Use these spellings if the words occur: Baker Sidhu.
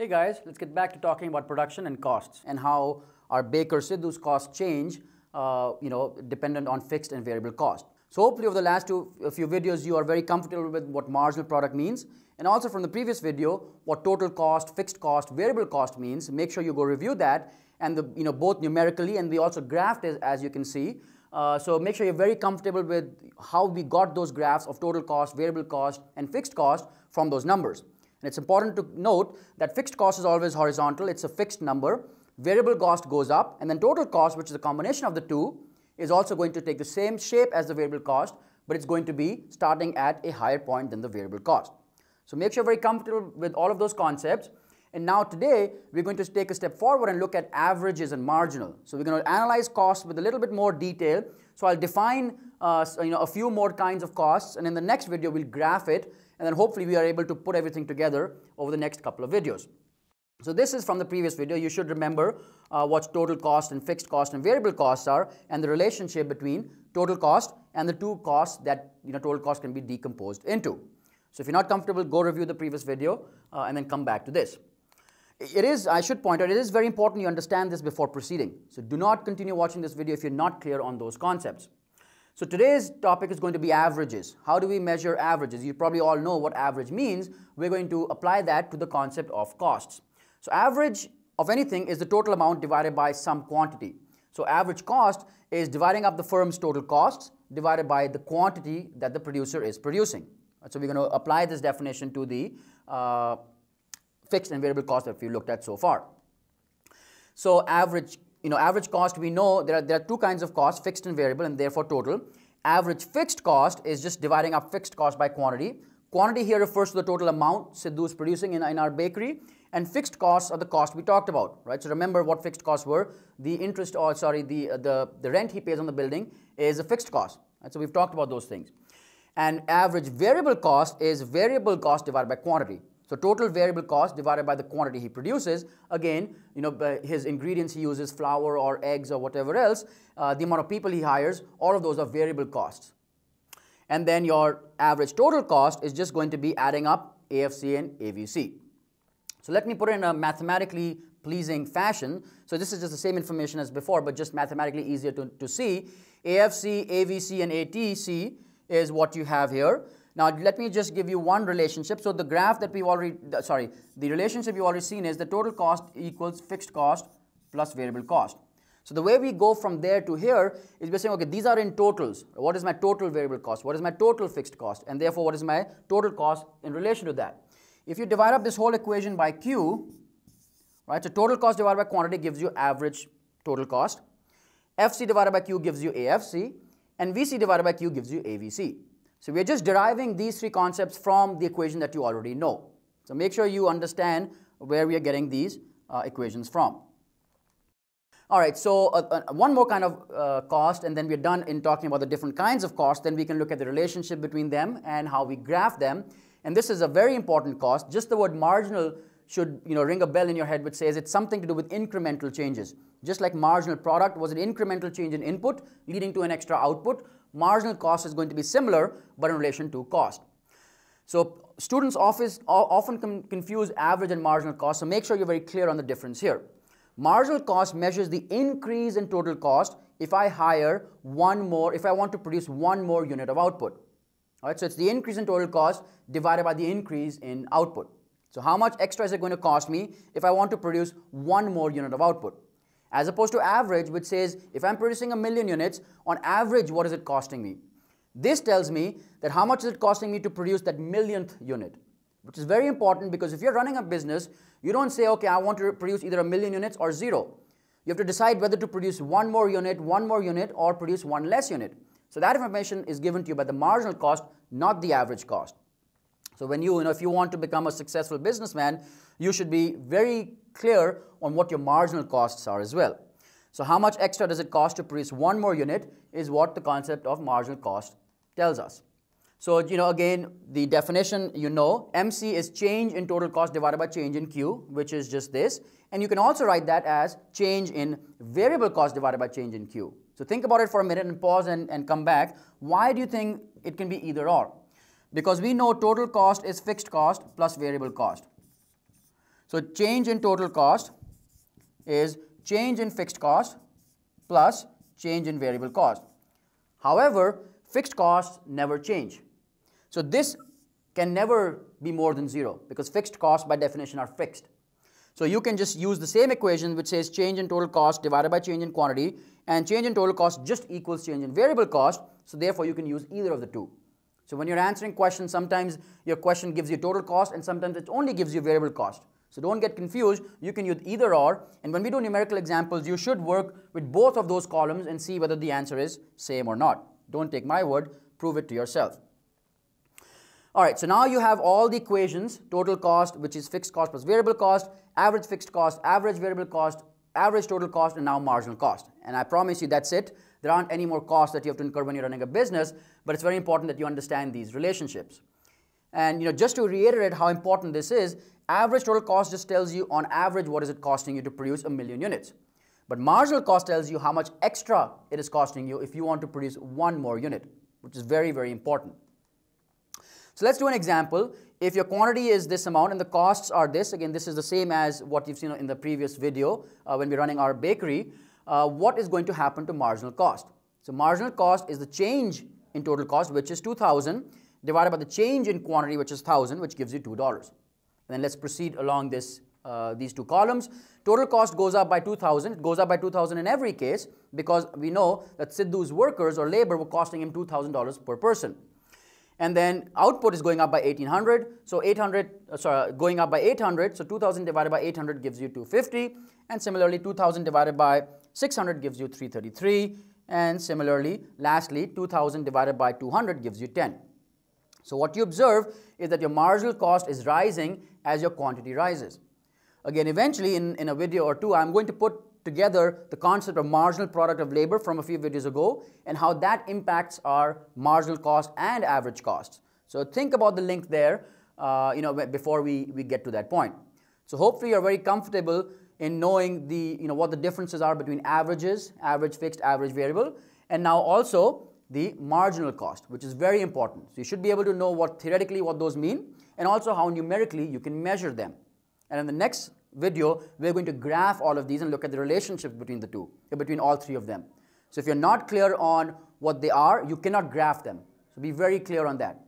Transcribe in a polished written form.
Hey guys, let's get back to talking about production and costs and how our Baker Sidhu's costs change, dependent on fixed and variable cost. So hopefully over the last few videos, you are very comfortable with what marginal product means. And also from the previous video, what total cost, fixed cost, variable cost means. Make sure you go review that, and both numerically, and we also graphed it, as you can see. So make sure you're very comfortable with how we got those graphs of total cost, variable cost, and fixed cost from those numbers. And it's important to note that fixed cost is always horizontal, it's a fixed number. Variable cost goes up, and then total cost, which is a combination of the two, is also going to take the same shape as the variable cost, but it's going to be starting at a higher point than the variable cost. So make sure you're very comfortable with all of those concepts. And now today, we're going to take a step forward and look at averages and marginal. So we're going to analyze costs with a little bit more detail. So I'll define a few more kinds of costs, and in the next video, we'll graph it, and then hopefully we are able to put everything together over the next couple of videos. So this is from the previous video. You should remember what total cost and fixed cost and variable costs are, and the relationship between total cost and the two costs that total cost can be decomposed into. So if you're not comfortable, go review the previous video and then come back to this. I should point out, it is very important you understand this before proceeding. So do not continue watching this video if you're not clear on those concepts. So today's topic is going to be averages. How do we measure averages? You probably all know what average means. We're going to apply that to the concept of costs. So average of anything is the total amount divided by some quantity. So average cost is dividing up the firm's total costs divided by the quantity that the producer is producing. So we're going to apply this definition to the fixed and variable cost that we looked at so far. So average cost, we know there are two kinds of costs, fixed and variable, and therefore total. Average fixed cost is just dividing up fixed cost by quantity. Quantity here refers to the total amount Sidhu is producing in our bakery, and fixed costs are the cost we talked about, right? So remember what fixed costs were. The rent he pays on the building is a fixed cost. Right? So we've talked about those things. And average variable cost is variable cost divided by quantity. So total variable cost divided by the quantity he produces. Again, his ingredients he uses, flour or eggs or whatever else, the amount of people he hires, all of those are variable costs. And then your average total cost is just going to be adding up AFC and AVC. So let me put it in a mathematically pleasing fashion. So this is just the same information as before, but just mathematically easier to see. AFC, AVC, and ATC is what you have here. Now, let me just give you one relationship. So the graph that the relationship you've already seen is the total cost equals fixed cost plus variable cost. So the way we go from there to here is we're saying, okay, these are in totals. What is my total variable cost? What is my total fixed cost? And therefore, what is my total cost in relation to that? If you divide up this whole equation by Q, right? So total cost divided by quantity gives you average total cost. FC divided by Q gives you AFC. And VC divided by Q gives you AVC. So we're just deriving these three concepts from the equation that you already know. So make sure you understand where we are getting these equations from. All right, so one more kind of cost, and then we're done in talking about the different kinds of costs. Then we can look at the relationship between them and how we graph them. And this is a very important cost. Just the word marginal should ring a bell in your head, which says it's something to do with incremental changes. Just like marginal product was an incremental change in input leading to an extra output, marginal cost is going to be similar, but in relation to cost. So students often confuse average and marginal cost, so make sure you're very clear on the difference here. Marginal cost measures the increase in total cost if I want to produce one more unit of output. All right, so it's the increase in total cost divided by the increase in output. So how much extra is it going to cost me if I want to produce one more unit of output? As opposed to average, which says, if I'm producing 1 million units, on average, what is it costing me? This tells me that how much is it costing me to produce that 1,000,000th unit, which is very important because if you're running a business, you don't say, okay, I want to produce either 1 million units or zero. You have to decide whether to produce one more unit, or produce one less unit. So that information is given to you by the marginal cost, not the average cost. So when if you want to become a successful businessman, you should be very clear on what your marginal costs are as well. So how much extra does it cost to produce one more unit is what the concept of marginal cost tells us. So again, the definition MC is change in total cost divided by change in Q, which is just this. And you can also write that as change in variable cost divided by change in Q. So think about it for a minute and pause and come back. Why do you think it can be either or? Because we know total cost is fixed cost plus variable cost. So change in total cost is change in fixed cost plus change in variable cost. However, fixed costs never change. So this can never be more than zero because fixed costs by definition are fixed. So you can just use the same equation which says change in total cost divided by change in quantity, and change in total cost just equals change in variable cost, so therefore you can use either of the two. So when you're answering questions, sometimes your question gives you total cost and sometimes it only gives you variable cost. So don't get confused, you can use either or, and when we do numerical examples, you should work with both of those columns and see whether the answer is same or not. Don't take my word, prove it to yourself. Alright, so now you have all the equations: total cost, which is fixed cost plus variable cost, average fixed cost, average variable cost, average total cost, and now marginal cost. And I promise you that's it. There aren't any more costs that you have to incur when you're running a business, but it's very important that you understand these relationships. And just to reiterate how important this is, average total cost just tells you on average what is it costing you to produce 1,000,000 units. But marginal cost tells you how much extra it is costing you if you want to produce one more unit, which is very, very important. So let's do an example. If your quantity is this amount and the costs are this, again this is the same as what you've seen in the previous video when we're running our bakery, what is going to happen to marginal cost? So marginal cost is the change in total cost, which is 2,000, divided by the change in quantity, which is 1,000, which gives you $2. And then let's proceed along this, these two columns. Total cost goes up by 2,000. It goes up by 2,000 in every case because we know that Sidhu's workers or labor were costing him $2,000 per person. And then output is going up by 1,800, so 2,000 divided by 800 gives you 250, and similarly 2,000 divided by 600 gives you 333, and similarly lastly 2,000 divided by 200 gives you 10. So what you observe is that your marginal cost is rising as your quantity rises. Again, eventually in a video or two, I'm going to put together the concept of marginal product of labor from a few videos ago and how that impacts our marginal cost and average costs. So think about the link there before we get to that point. So hopefully you're very comfortable in knowing what the differences are between averages, average fixed, average variable, and now also the marginal cost, which is very important. So you should be able to know theoretically what those mean, and also how numerically you can measure them. And in the next video, we're going to graph all of these and look at the relationships between the two, between all three of them. So if you're not clear on what they are, you cannot graph them. So be very clear on that.